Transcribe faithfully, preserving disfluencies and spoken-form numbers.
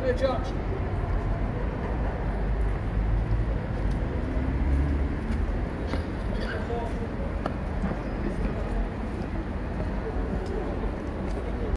going to judge.